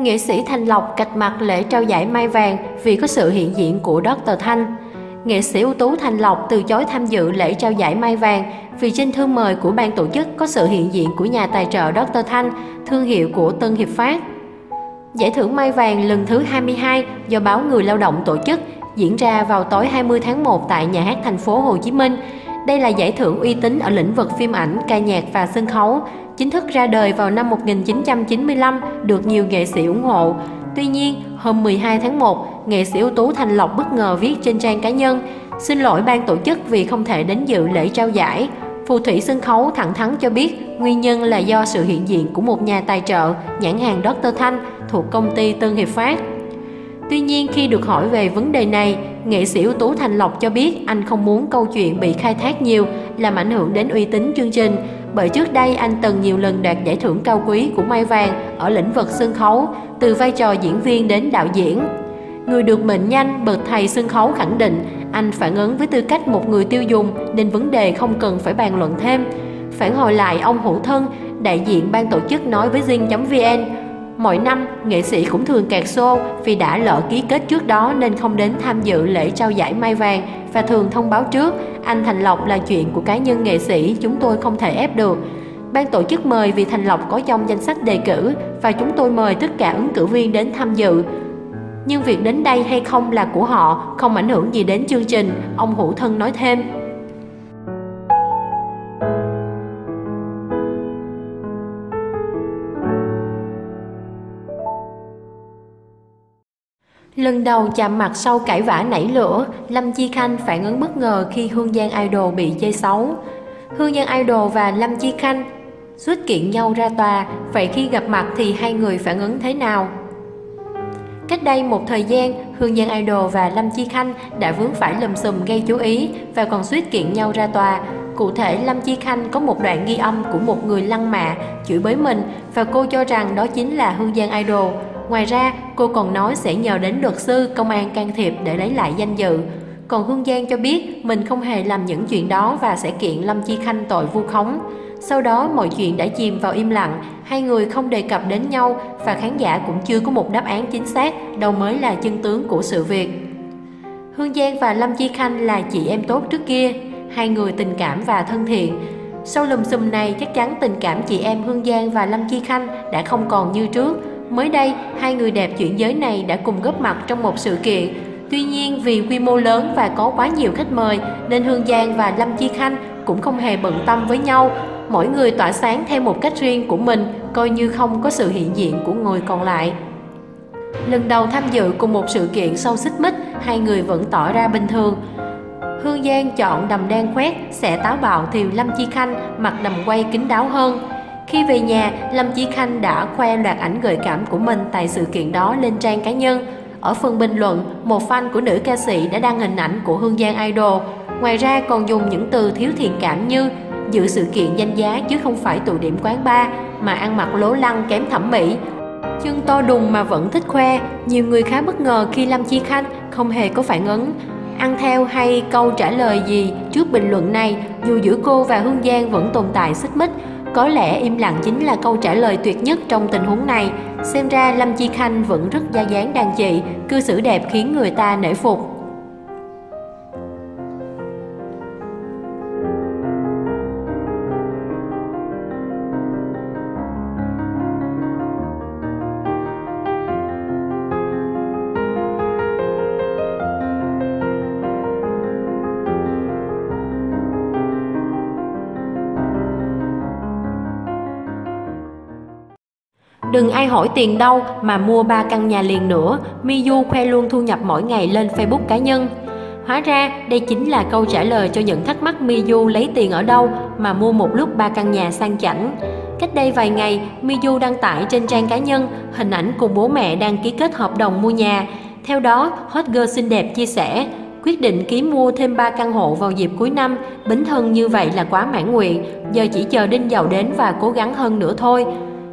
Nghệ sĩ Thành Lộc cạch mặt lễ trao giải Mai Vàng vì có sự hiện diện của Dr. Thanh. Nghệ sĩ ưu tú Thành Lộc từ chối tham dự lễ trao giải Mai Vàng vì trên thư mời của ban tổ chức có sự hiện diện của nhà tài trợ Dr. Thanh, thương hiệu của Tân Hiệp Phát. Giải thưởng Mai Vàng lần thứ 22 do báo Người Lao động tổ chức diễn ra vào tối 20 tháng 1 tại Nhà hát thành phố Hồ Chí Minh. Đây là giải thưởng uy tín ở lĩnh vực phim ảnh, ca nhạc và sân khấu, chính thức ra đời vào năm 1995, được nhiều nghệ sĩ ủng hộ. Tuy nhiên, hôm 12 tháng 1, nghệ sĩ ưu tú Thành Lộc bất ngờ viết trên trang cá nhân: "Xin lỗi ban tổ chức vì không thể đến dự lễ trao giải." Phù thủy sân khấu thẳng thắn cho biết nguyên nhân là do sự hiện diện của một nhà tài trợ, nhãn hàng Dr. Thanh thuộc công ty Tân Hiệp Phát. Tuy nhiên, khi được hỏi về vấn đề này, nghệ sĩ ưu tú Thành Lộc cho biết anh không muốn câu chuyện bị khai thác nhiều, làm ảnh hưởng đến uy tín chương trình, bởi trước đây anh từng nhiều lần đạt giải thưởng cao quý của Mai Vàng ở lĩnh vực sân khấu, từ vai trò diễn viên đến đạo diễn. Người được mệnh danh bậc thầy sân khấu khẳng định anh phản ứng với tư cách một người tiêu dùng nên vấn đề không cần phải bàn luận thêm. Phản hồi lại, ông Hữu Thân, đại diện ban tổ chức nói với Zing.vn: "Mỗi năm, nghệ sĩ cũng thường cạc xô vì đã lỡ ký kết trước đó nên không đến tham dự lễ trao giải Mai Vàng và thường thông báo trước. Anh Thành Lộc là chuyện của cá nhân nghệ sĩ, chúng tôi không thể ép được. Ban tổ chức mời vì Thành Lộc có trong danh sách đề cử và chúng tôi mời tất cả ứng cử viên đến tham dự. Nhưng việc đến đây hay không là của họ, không ảnh hưởng gì đến chương trình", ông Hữu Thân nói thêm. Lần đầu chạm mặt sau cãi vã nảy lửa, Lâm Chi Khanh phản ứng bất ngờ khi Hương Giang Idol bị chê xấu. Hương Giang Idol và Lâm Chi Khanh suýt kiện nhau ra tòa, vậy khi gặp mặt thì hai người phản ứng thế nào? Cách đây một thời gian, Hương Giang Idol và Lâm Chi Khanh đã vướng phải lùm xùm gây chú ý và còn suýt kiện nhau ra tòa. Cụ thể, Lâm Chi Khanh có một đoạn ghi âm của một người lăng mạ, chửi bới mình và cô cho rằng đó chính là Hương Giang Idol. Ngoài ra, cô còn nói sẽ nhờ đến luật sư, công an can thiệp để lấy lại danh dự. Còn Hương Giang cho biết mình không hề làm những chuyện đó và sẽ kiện Lâm Chi Khanh tội vu khống. Sau đó, mọi chuyện đã chìm vào im lặng, hai người không đề cập đến nhau và khán giả cũng chưa có một đáp án chính xác đâu mới là chân tướng của sự việc. Hương Giang và Lâm Chi Khanh là chị em tốt trước kia, hai người tình cảm và thân thiện. Sau lùm xùm này, chắc chắn tình cảm chị em Hương Giang và Lâm Chi Khanh đã không còn như trước. Mới đây, hai người đẹp chuyển giới này đã cùng góp mặt trong một sự kiện. Tuy nhiên, vì quy mô lớn và có quá nhiều khách mời nên Hương Giang và Lâm Chi Khanh cũng không hề bận tâm với nhau. Mỗi người tỏa sáng theo một cách riêng của mình, coi như không có sự hiện diện của người còn lại. Lần đầu tham dự cùng một sự kiện sau xích mích, hai người vẫn tỏ ra bình thường. Hương Giang chọn đầm đen khoét, sẽ táo bạo thì Lâm Chi Khanh mặc đầm quay kín đáo hơn. Khi về nhà, Lâm Chi Khanh đã khoe loạt ảnh gợi cảm của mình tại sự kiện đó lên trang cá nhân. Ở phần bình luận, một fan của nữ ca sĩ đã đăng hình ảnh của Hương Giang Idol. Ngoài ra còn dùng những từ thiếu thiện cảm như dự sự kiện danh giá chứ không phải tụ điểm quán bar, mà ăn mặc lố lăng kém thẩm mỹ, chân to đùng mà vẫn thích khoe. Nhiều người khá bất ngờ khi Lâm Chi Khanh không hề có phản ứng ăn theo hay câu trả lời gì trước bình luận này. Dù giữa cô và Hương Giang vẫn tồn tại xích mích, có lẽ im lặng chính là câu trả lời tuyệt nhất trong tình huống này. Xem ra Lâm Chi Khanh vẫn rất da dáng đàn chị, cư xử đẹp khiến người ta nể phục. Đừng ai hỏi tiền đâu mà mua 3 căn nhà liền nữa, Midu khoe luôn thu nhập mỗi ngày lên Facebook cá nhân. Hóa ra đây chính là câu trả lời cho những thắc mắc Midu lấy tiền ở đâu mà mua một lúc 3 căn nhà sang chảnh. Cách đây vài ngày, Midu đăng tải trên trang cá nhân hình ảnh cùng bố mẹ đang ký kết hợp đồng mua nhà. Theo đó, hot girl xinh đẹp chia sẻ: "Quyết định ký mua thêm 3 căn hộ vào dịp cuối năm, bính thân như vậy là quá mãn nguyện, giờ chỉ chờ đinh giàu đến và cố gắng hơn nữa thôi",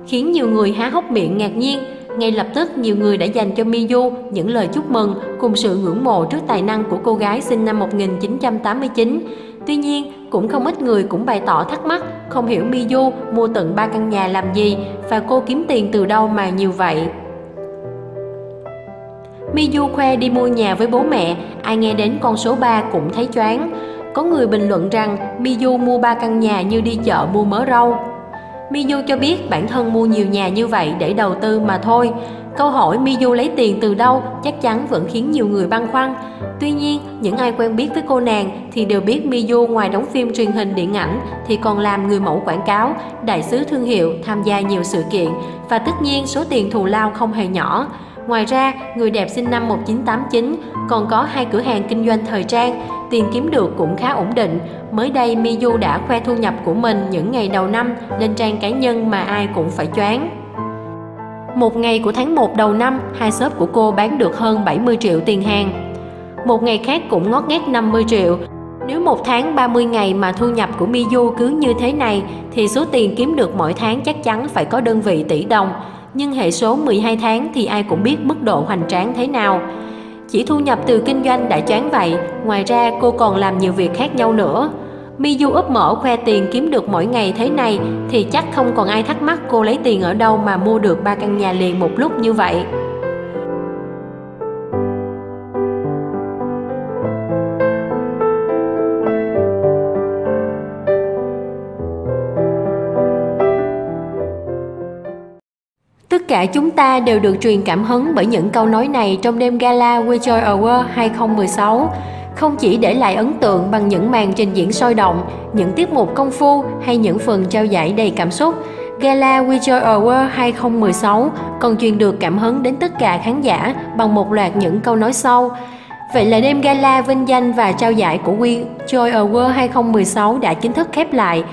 khiến nhiều người há hốc miệng ngạc nhiên. Ngay lập tức, nhiều người đã dành cho Midu những lời chúc mừng cùng sự ngưỡng mộ trước tài năng của cô gái sinh năm 1989. Tuy nhiên, cũng không ít người cũng bày tỏ thắc mắc không hiểu Midu mua tận 3 căn nhà làm gì và cô kiếm tiền từ đâu mà nhiều vậy. Midu khoe đi mua nhà với bố mẹ, ai nghe đến con số 3 cũng thấy choáng. Có người bình luận rằng Midu mua 3 căn nhà như đi chợ mua mớ rau. Midu cho biết bản thân mua nhiều nhà như vậy để đầu tư mà thôi. Câu hỏi Midu lấy tiền từ đâu chắc chắn vẫn khiến nhiều người băn khoăn. Tuy nhiên, những ai quen biết với cô nàng thì đều biết Midu ngoài đóng phim truyền hình điện ảnh thì còn làm người mẫu quảng cáo, đại sứ thương hiệu, tham gia nhiều sự kiện và tất nhiên số tiền thù lao không hề nhỏ. Ngoài ra, người đẹp sinh năm 1989 còn có 2 cửa hàng kinh doanh thời trang, tiền kiếm được cũng khá ổn định. Mới đây, Midu đã khoe thu nhập của mình những ngày đầu năm lên trang cá nhân mà ai cũng phải choáng. Một ngày của tháng 1 đầu năm, hai shop của cô bán được hơn 70 triệu tiền hàng. Một ngày khác cũng ngót nghét 50 triệu. Nếu một tháng 30 ngày mà thu nhập của Midu cứ như thế này thì số tiền kiếm được mỗi tháng chắc chắn phải có đơn vị tỷ đồng. Nhưng hệ số 12 tháng thì ai cũng biết mức độ hoành tráng thế nào. Chỉ thu nhập từ kinh doanh đã choáng vậy, ngoài ra cô còn làm nhiều việc khác nhau nữa. Midu úp mở khoe tiền kiếm được mỗi ngày thế này thì chắc không còn ai thắc mắc cô lấy tiền ở đâu mà mua được 3 căn nhà liền một lúc như vậy. Tất cả chúng ta đều được truyền cảm hứng bởi những câu nói này trong đêm gala We Joy Our World 2016. Không chỉ để lại ấn tượng bằng những màn trình diễn sôi động, những tiết mục công phu hay những phần trao giải đầy cảm xúc, Gala We Joy Our World 2016 còn truyền được cảm hứng đến tất cả khán giả bằng một loạt những câu nói sau. Vậy là đêm gala vinh danh và trao giải của We Joy Our World 2016 đã chính thức khép lại.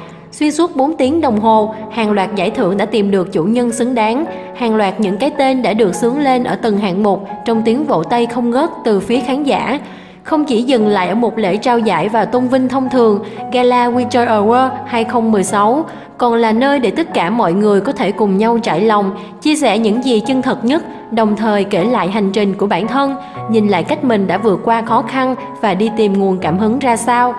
Xuyên suốt 4 tiếng đồng hồ, hàng loạt giải thưởng đã tìm được chủ nhân xứng đáng, hàng loạt những cái tên đã được xướng lên ở từng hạng mục trong tiếng vỗ tay không ngớt từ phía khán giả. Không chỉ dừng lại ở một lễ trao giải và tôn vinh thông thường, Gala We Joy Our World 2016 còn là nơi để tất cả mọi người có thể cùng nhau trải lòng, chia sẻ những gì chân thật nhất, đồng thời kể lại hành trình của bản thân, nhìn lại cách mình đã vượt qua khó khăn và đi tìm nguồn cảm hứng ra sao.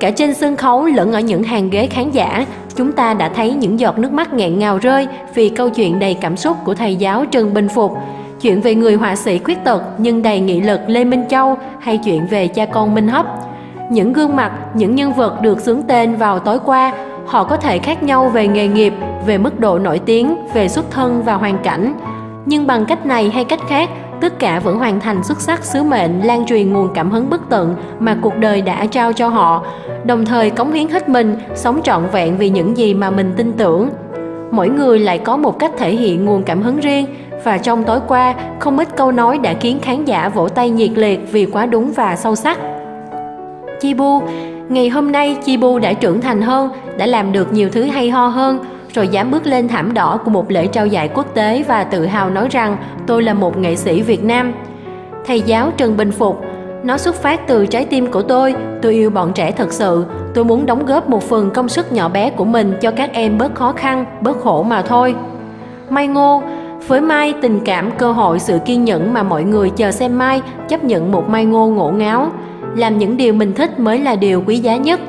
Cả trên sân khấu lẫn ở những hàng ghế khán giả, chúng ta đã thấy những giọt nước mắt nghẹn ngào rơi vì câu chuyện đầy cảm xúc của thầy giáo Trần Bình Phục, chuyện về người họa sĩ khuyết tật nhưng đầy nghị lực Lê Minh Châu hay chuyện về cha con Minh Hấp. Những gương mặt, những nhân vật được xướng tên vào tối qua, họ có thể khác nhau về nghề nghiệp, về mức độ nổi tiếng, về xuất thân và hoàn cảnh. Nhưng bằng cách này hay cách khác, tất cả vẫn hoàn thành xuất sắc sứ mệnh lan truyền nguồn cảm hứng bất tận mà cuộc đời đã trao cho họ, đồng thời cống hiến hết mình, sống trọn vẹn vì những gì mà mình tin tưởng. Mỗi người lại có một cách thể hiện nguồn cảm hứng riêng, và trong tối qua, không ít câu nói đã khiến khán giả vỗ tay nhiệt liệt vì quá đúng và sâu sắc. Chibu, ngày hôm nay Chibu đã trưởng thành hơn, đã làm được nhiều thứ hay ho hơn, rồi dám bước lên thảm đỏ của một lễ trao giải quốc tế và tự hào nói rằng tôi là một nghệ sĩ Việt Nam. Thầy giáo Trần Bình Phục, nó xuất phát từ trái tim của tôi yêu bọn trẻ thật sự, tôi muốn đóng góp một phần công sức nhỏ bé của mình cho các em bớt khó khăn, bớt khổ mà thôi. Mai Ngô, với Mai, tình cảm, cơ hội, sự kiên nhẫn mà mọi người chờ xem Mai, chấp nhận một Mai Ngô ngổ ngáo. Làm những điều mình thích mới là điều quý giá nhất.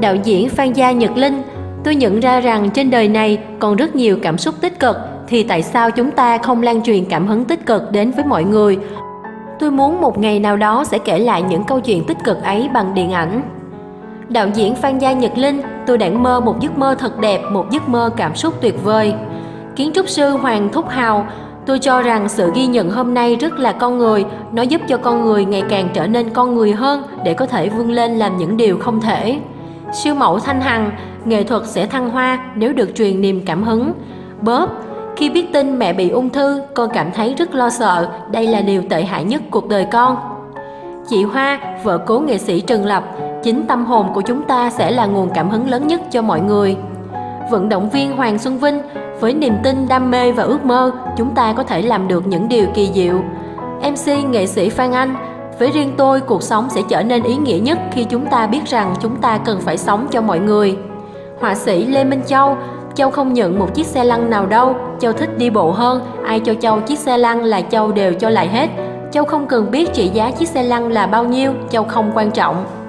Đạo diễn Phan Gia Nhật Linh, tôi nhận ra rằng trên đời này còn rất nhiều cảm xúc tích cực, thì tại sao chúng ta không lan truyền cảm hứng tích cực đến với mọi người? Tôi muốn một ngày nào đó sẽ kể lại những câu chuyện tích cực ấy bằng điện ảnh. Đạo diễn Phan Gia Nhật Linh, tôi đang mơ một giấc mơ thật đẹp, một giấc mơ cảm xúc tuyệt vời. Kiến trúc sư Hoàng Thúc Hào, tôi cho rằng sự ghi nhận hôm nay rất là con người, nó giúp cho con người ngày càng trở nên con người hơn để có thể vươn lên làm những điều không thể. Siêu mẫu Thanh Hằng, nghệ thuật sẽ thăng hoa nếu được truyền niềm cảm hứng. Bóp, khi biết tin mẹ bị ung thư, con cảm thấy rất lo sợ, đây là điều tệ hại nhất cuộc đời con. Chị Hoa, vợ cố nghệ sĩ Trần Lập, chính tâm hồn của chúng ta sẽ là nguồn cảm hứng lớn nhất cho mọi người. Vận động viên Hoàng Xuân Vinh, với niềm tin, đam mê và ước mơ, chúng ta có thể làm được những điều kỳ diệu. MC nghệ sĩ Phan Anh, với riêng tôi, cuộc sống sẽ trở nên ý nghĩa nhất khi chúng ta biết rằng chúng ta cần phải sống cho mọi người. Họa sĩ Lê Minh Châu, Châu không nhận một chiếc xe lăn nào đâu, Châu thích đi bộ hơn, ai cho Châu chiếc xe lăn là Châu đều cho lại hết. Châu không cần biết trị giá chiếc xe lăn là bao nhiêu, Châu không quan trọng.